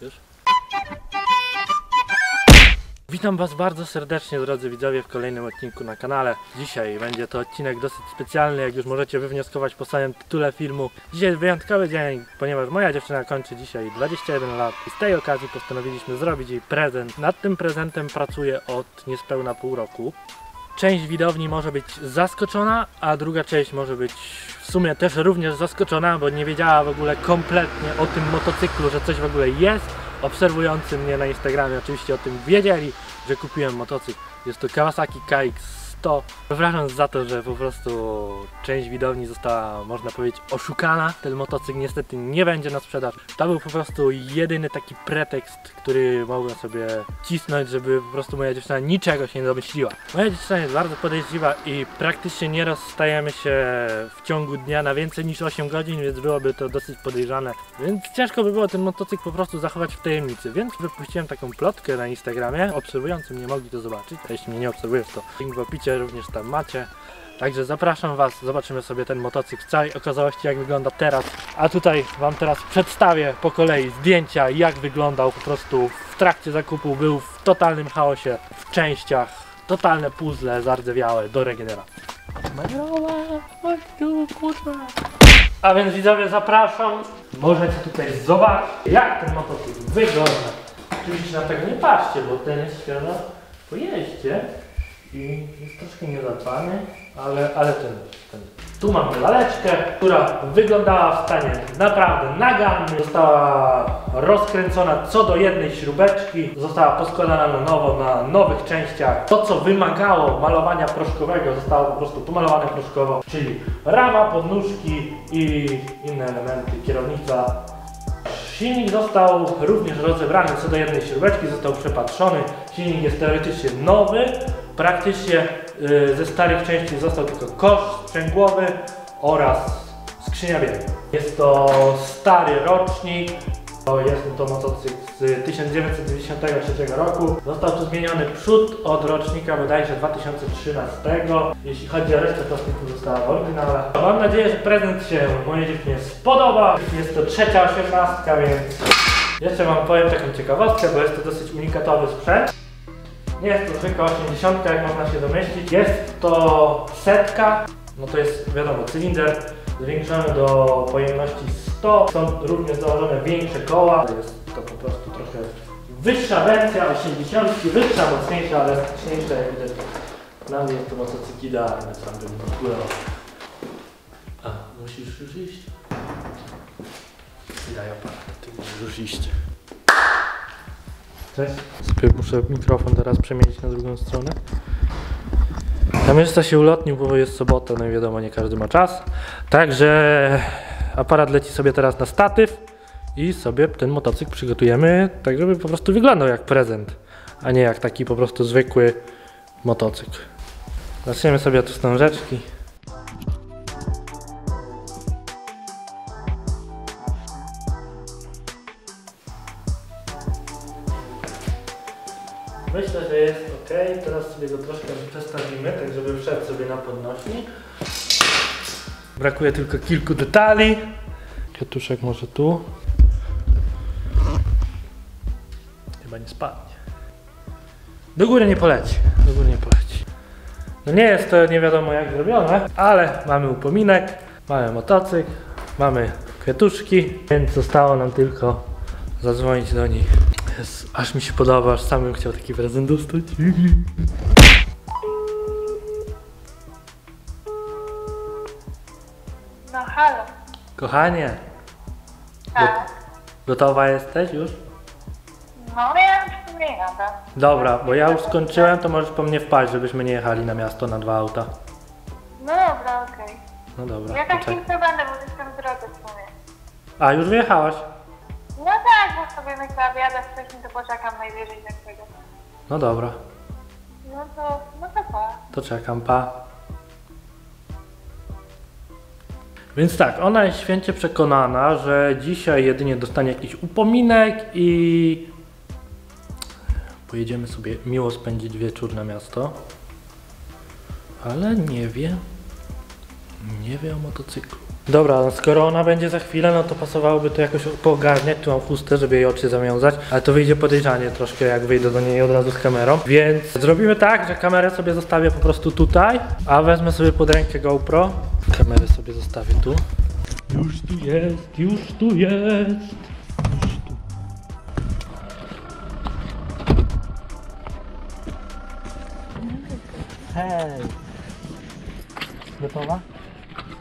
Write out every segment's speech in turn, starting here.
Już? Witam Was bardzo serdecznie, drodzy widzowie, w kolejnym odcinku na kanale. Dzisiaj będzie to odcinek dosyć specjalny, jak już możecie wywnioskować po samym tytule filmu. Dzisiaj jest wyjątkowy dzień, ponieważ moja dziewczyna kończy dzisiaj 21 lat i z tej okazji postanowiliśmy zrobić jej prezent. Nad tym prezentem pracuję od niespełna pół roku. Część widowni może być zaskoczona, a druga część może być w sumie też również zaskoczona, bo nie wiedziała w ogóle kompletnie o tym motocyklu, że coś w ogóle jest. Obserwujący mnie na Instagramie oczywiście o tym wiedzieli, że kupiłem motocykl. Jest to Kawasaki KX. Przepraszam za to, że po prostu część widowni została, można powiedzieć, oszukana. Ten motocykl niestety nie będzie na sprzedaż. To był po prostu jedyny taki pretekst, który mogłem sobie cisnąć, żeby po prostu moja dziewczyna niczego się nie domyśliła. Moja dziewczyna jest bardzo podejrzliwa i praktycznie nie rozstajemy się w ciągu dnia na więcej niż 8 godzin, więc byłoby to dosyć podejrzane. Więc ciężko by było ten motocykl po prostu zachować w tajemnicy. Więc wypuściłem taką plotkę na Instagramie. Obserwujący mnie mogli to zobaczyć. A jeśli mnie nie obserwujesz, to link w opisie również tam macie. Także zapraszam Was, zobaczymy sobie ten motocykl w całej okazałości, jak wygląda teraz. A tutaj Wam teraz przedstawię po kolei zdjęcia, jak wyglądał po prostu w trakcie zakupu. Był w totalnym chaosie, w częściach, totalne puzzle zardzewiałe do regeneracji. A więc widzowie, zapraszam. Możecie tutaj zobaczyć, jak ten motocykl wygląda. Oczywiście na tego nie patrzcie, bo ten jest świeżo po jeździe. I jest troszkę niezadbany, ale ten. Tu mamy laleczkę, która wyglądała w stanie naprawdę nagannym. Została rozkręcona co do jednej śrubeczki. Została poskładana na nowo, na nowych częściach. To, co wymagało malowania proszkowego, zostało po prostu pomalowane proszkowo. Czyli rama, podnóżki i inne elementy, kierownica. Silnik został również rozebrany co do jednej śrubeczki, został przepatrzony. Silnik jest teoretycznie nowy. Praktycznie ze starych części został tylko kosz sprzęgłowy oraz skrzynia biegu. Jest to stary rocznik, jest to motocykl z 1993 roku. Został tu zmieniony przód od rocznika bodajże 2013. Jeśli chodzi o resztę, to została w oryginale. Mam nadzieję, że prezent się mojej dziewczynie spodoba. Jest to trzecia 18, więc jeszcze Wam powiem taką ciekawostkę, bo jest to dosyć unikatowy sprzęt. Nie jest to zwykła 80, jak można się domyślić. Jest to setka, no to jest wiadomo cylinder zwiększony do pojemności 100. Są również założone większe koła. Jest to po prostu trochę wyższa wersja 80, wyższa, mocniejsza, ale elastyczniejsza. Jak widać, dla mnie jest to motocykl idealny, sam bym odgórał. A, musisz już iść? Daj aparat, ty musisz już iść. Cześć. Sobie muszę mikrofon teraz przemienić na drugą stronę. Kamerzysta się ulotnił, bo jest sobota, no i wiadomo, nie każdy ma czas. Także aparat leci sobie teraz na statyw i sobie ten motocykl przygotujemy tak, żeby po prostu wyglądał jak prezent, a nie jak taki po prostu zwykły motocykl. Zaczniemy sobie od wstążeczki. Myślę, że jest ok. Teraz sobie go troszkę przestawimy, tak żeby wszedł sobie na podnośnik. Brakuje tylko kilku detali. Kwiatuszek może tu. Chyba nie spadnie. Do góry nie poleci. Do góry nie poleci. No nie jest to nie wiadomo jak zrobione, ale mamy upominek, mamy motocykl, mamy kwiatuszki, więc zostało nam tylko zadzwonić do nich. Jest, aż mi się podoba, aż sam bym chciał taki prezent dostać. No halo. Kochanie. Halo. Gotowa jesteś już? No ja już nie jadę. Dobra, bo ja już skończyłem, to możesz po mnie wpaść, żebyśmy nie jechali na miasto na dwa auta. No dobra, okej. No dobra. Ja tak chwilę będę, bo jestem w drodze w sumie. A, już wyjechałaś? No tak, bo sobie myślę, że jadę wcześniej, to poczekam najwyżej na tego. No dobra. No to pa. To czekam, pa. Więc tak, ona jest święcie przekonana, że dzisiaj jedynie dostanie jakiś upominek i pojedziemy sobie miło spędzić wieczór na miasto. Ale nie wie o motocyklu. Dobra, skoro ona będzie za chwilę, no to pasowałoby to jakoś poogarniać. Tu mam chustę, żeby jej oczy zawiązać, ale to wyjdzie podejrzanie troszkę, jak wyjdę do niej od razu z kamerą. Więc zrobimy tak, że kamerę sobie zostawię po prostu tutaj, a wezmę sobie pod rękę GoPro. Kamerę sobie zostawię tu. Już tu jest, już tu jest. Hej! Gotowa?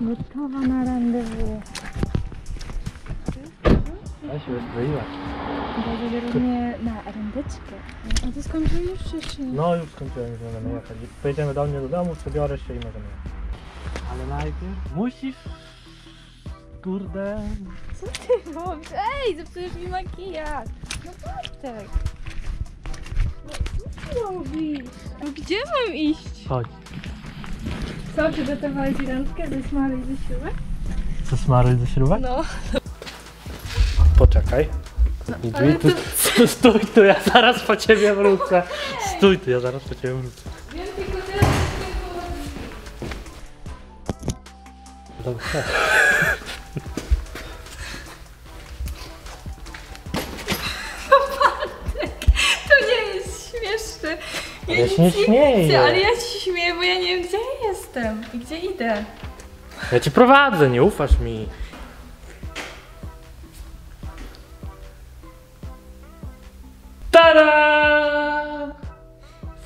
Gotowa na randewu. Ja się rozbroiłaś. Bo zabiorą mnie na randeczkę. A ty skończyłeś jeszcze? No już skończyłem, już możemy jechać. Pojedziemy do mnie do domu, przebiorę się i możemy jechać. Ale najpierw musisz... Kurde... Co ty robisz? Ej, zepsujesz mi makijaż! No Bartek! Robisz? A gdzie mam iść? Chodź. Co, przygotowałeś randkę ze Smaru i ze Śrubek? Ze Smaru i ze Śrubek? No. Poczekaj. No, ale to... Stój tu, ja zaraz po ciebie wrócę. Okay. Stój tu, ja zaraz po ciebie wrócę. Wiem tylko teraz, że dobrze. Ja się nie śmieję. Ale ja się śmieję, bo ja nie wiem, gdzie ja jestem i gdzie idę. Ja cię prowadzę, nie ufasz mi. Tada!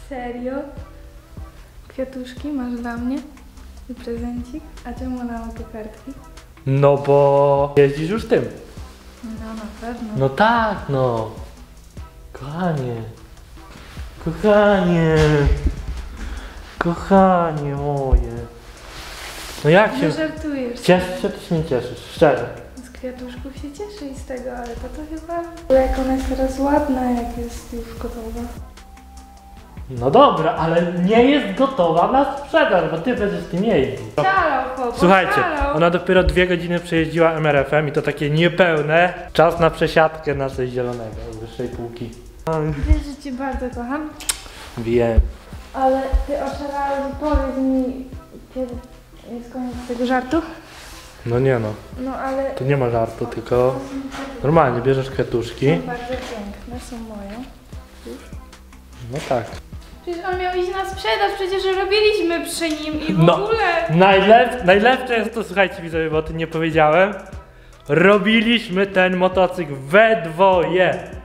Serio? Kwiatuszki masz dla mnie i prezencik, a czemu na autokartki? No bo jeździsz już tym. No na pewno. No tak, no. Kochanie. Kochanie, kochanie moje. No jak się... Nie żartujesz. Cieszysz się, czy się nie cieszysz? Szczerze. Z kwiatuszków się cieszę i z tego, ale to chyba... Bo jak ona jest teraz ładna, jak jest już gotowa. No dobra, ale nie jest gotowa na sprzedaż, bo ty będziesz tym jeździł. Słuchajcie, ona dopiero 2 godziny przejeździła MRF-em i to takie niepełne. Czas na przesiadkę na coś zielonego, z wyższej półki. Wiesz, że cię bardzo kocham? Wiem. Ale ty oszalałeś, powiedz mi, kiedy jest koniec tego żartu? No nie no. No ale... To nie ma żartu, tylko... Normalnie bierzesz kwiatuszki. Są bardzo piękne, są moje. Już? No tak. Przecież on miał iść na sprzedaż, przecież robiliśmy przy nim i w ogóle... Najlepsze jest to, słuchajcie widzowie, bo o tym nie powiedziałem. Robiliśmy ten motocykl we dwoje.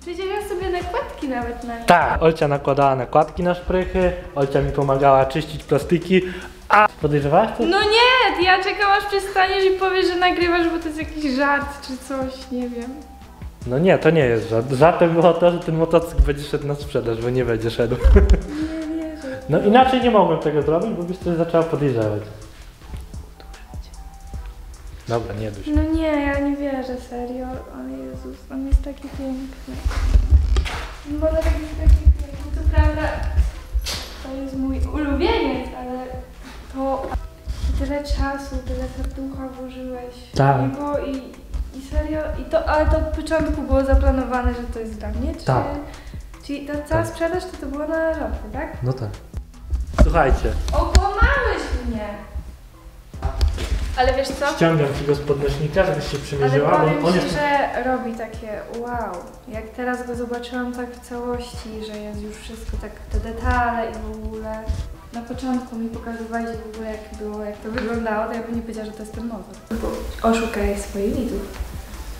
Przecież ja sobie nakładki nawet na nie. Tak, Olcia nakładała nakładki na szprychy, Olcia mi pomagała czyścić plastiki, a podejrzewałaś coś? No nie, ja czekam aż przestaniesz i powiesz, że nagrywasz, bo to jest jakiś żart czy coś, nie wiem. No nie, to nie jest żart. Żartem było to, że ten motocykl będzie szedł na sprzedaż, bo nie będzie szedł. Nie wierzę. No inaczej nie mogłem tego zrobić, bo byś coś zaczęła podejrzewać. Dobra, nie duś. No nie, ja nie wierzę, serio. O Jezus, on jest taki piękny. Bo on jest taki piękny, to prawda. To jest mój ulubieniec, ale to tyle czasu, tyle serducha włożyłeś. Tak. I serio, ale to od początku było zaplanowane, że to jest dla mnie, czy... Tak. Czyli ta cała sprzedaż to było na żarty, tak? No tak. Słuchajcie. Okłamałeś mnie! Ale wiesz co? Ściągam ci go z podnośnika, żebyś się przymierzyła. Ale powiem ci, że robi takie wow. Jak teraz go zobaczyłam tak w całości, że jest już wszystko tak, te detale i w ogóle. Na początku mi pokazywałeś w ogóle jak było, jak to wyglądało, to ja bym nie powiedziała, że to jest ten motor. Oszukałeś swoich widzów.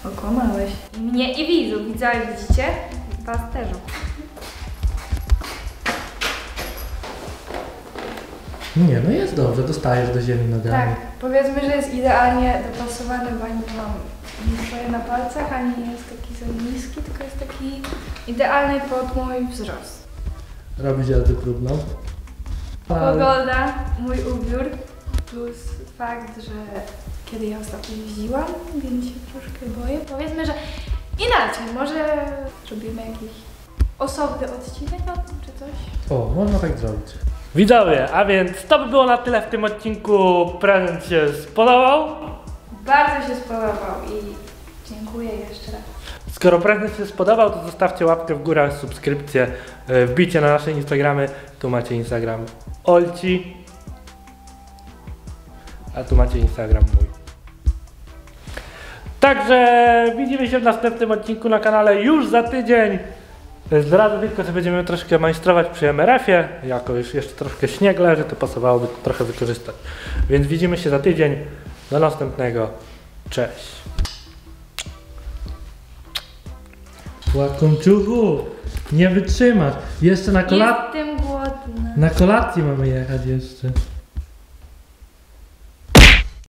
Okłamałeś. I mnie i widzów. Widziałeś, widzicie? Was też. Nie, no jest dobrze, dostajesz do ziemi nogami. Tak, powiedzmy, że jest idealnie dopasowany, bo ani mam nie stoję na palcach, ani nie jest taki za niski, tylko jest taki idealny pod mój wzrost. Robić jazdę próbną. Pogoda, mój ubiór, plus fakt, że kiedy ja ostatnio jeździłam, więc się troszkę boję. Powiedzmy, że inaczej, może zrobimy jakiś osobny odcinek o tym, czy coś? O, można tak zrobić. Widzowie, a więc to by było na tyle w tym odcinku. Prezent się spodobał? Bardzo się spodobał i dziękuję jeszcze raz. Skoro prezent się spodobał, to zostawcie łapkę w górę, subskrypcję, wbijcie na nasze Instagramy. Tu macie Instagram Olci, a tu macie Instagram mój. Także widzimy się w następnym odcinku na kanale już za tydzień. Zdradzę tylko, że będziemy troszkę majstrować przy MRF-ie. Jako już jeszcze troszkę śnieg leży, to pasowałoby to trochę wykorzystać. Więc widzimy się za tydzień. Do następnego. Cześć. Łakomczuchu, nie wytrzymasz. Jeszcze na kolację. Jestem głodna. Na kolację mamy jechać jeszcze.